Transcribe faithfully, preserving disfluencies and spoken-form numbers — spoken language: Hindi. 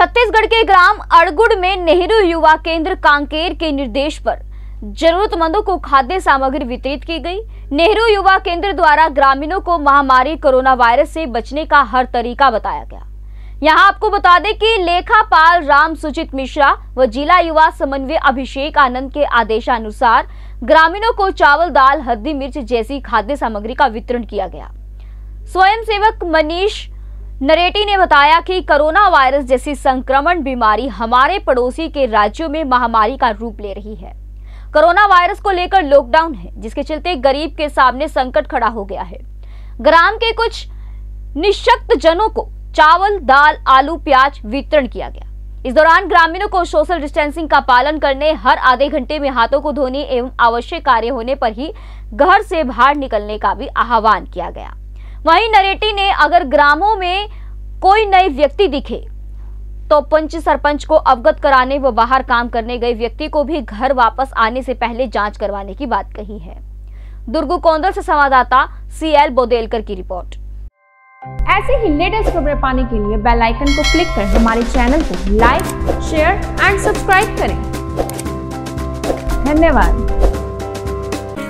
छत्तीसगढ़ के ग्राम अड़गुड़ में नेहरू युवा केंद्र कांकेर के निर्देश पर जरूरतमंदों को खाद्य सामग्री वितरित की गई। नेहरू युवा केंद्र द्वारा ग्रामीणों को महामारी कोरोना वायरस से बचने का हर तरीका बताया गया। यहां आपको बता दें कि लेखापाल राम सुचित मिश्रा व जिला युवा समन्वय अभिषेक आनंद के आदेशानुसार ग्रामीणों को चावल, दाल, हल्दी, मिर्च जैसी खाद्य सामग्री का वितरण किया गया। स्वयंसेवक मनीष नरेटी ने बताया कि कोरोना वायरस जैसी संक्रमण बीमारी हमारे पड़ोसी के राज्यों में महामारी का रूप ले रही है। कोरोना वायरस को लेकर लॉकडाउन है, जिसके चलते गरीब के सामने संकट खड़ा हो गया है। ग्राम के कुछ निशक्त जनों को चावल, दाल, आलू, प्याज वितरण किया गया। इस दौरान ग्रामीणों को सोशल डिस्टेंसिंग का पालन करने, हर आधे घंटे में हाथों को धोने एवं आवश्यक कार्य होने पर ही घर से बाहर निकलने का भी आह्वान किया गया। वहीं नरेटी ने अगर ग्रामों में कोई नए व्यक्ति दिखे तो पंच सरपंच को अवगत कराने व बाहर काम करने गए व्यक्ति को भी घर वापस आने से पहले जांच करवाने की बात कही है। दुर्गुकोंदल से संवाददाता सी एल बोदेलकर की रिपोर्ट। ऐसे ही लेटेस्ट खबरें पाने के लिए बेल आइकन को क्लिक कर हमारे चैनल को लाइक, शेयर एंड सब्सक्राइब करें। धन्यवाद।